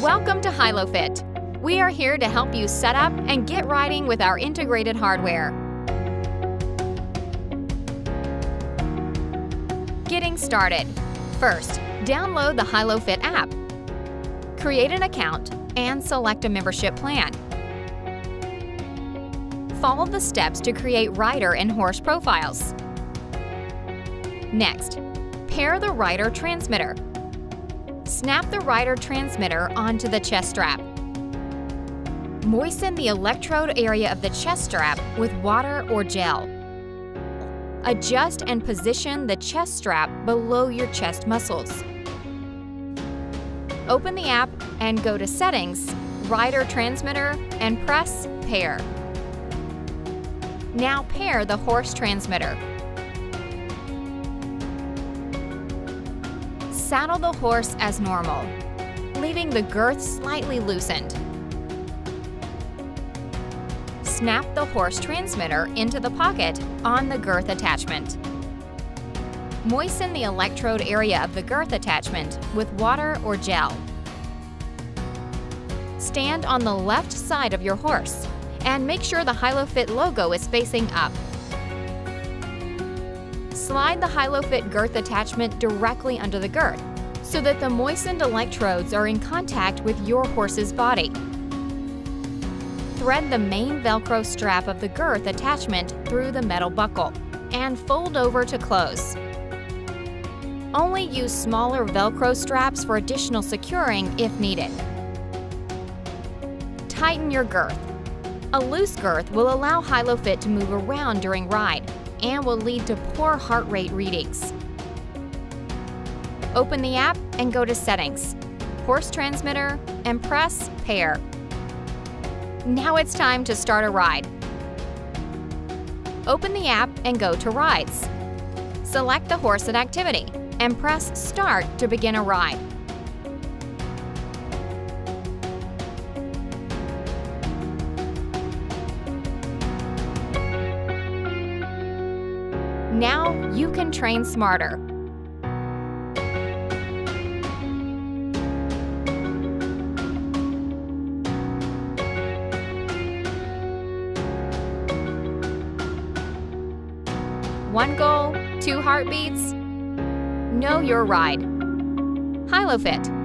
Welcome to Hylofit. We are here to help you set up and get riding with our integrated hardware. Getting started. First, download the Hylofit app. Create an account and select a membership plan. Follow the steps to create rider and horse profiles. Next, pair the rider transmitter. Snap the rider transmitter onto the chest strap. Moisten the electrode area of the chest strap with water or gel. Adjust and position the chest strap below your chest muscles. Open the app and go to Settings, Rider Transmitter, and press Pair. Now pair the horse transmitter. Saddle the horse as normal, leaving the girth slightly loosened. Snap the horse transmitter into the pocket on the girth attachment. Moisten the electrode area of the girth attachment with water or gel. Stand on the left side of your horse and make sure the Hylofit logo is facing up. Slide the Hylofit girth attachment directly under the girth so that the moistened electrodes are in contact with your horse's body. Thread the main Velcro strap of the girth attachment through the metal buckle and fold over to close. Only use smaller Velcro straps for additional securing if needed. Tighten your girth. A loose girth will allow Hylofit to move around during ride and will lead to poor heart rate readings. Open the app and go to Settings, Horse Transmitter, and press Pair. Now it's time to start a ride. Open the app and go to Rides. Select the horse and activity and press Start to begin a ride. Now you can train smarter. One goal, two heartbeats. Know your ride. Hylofit.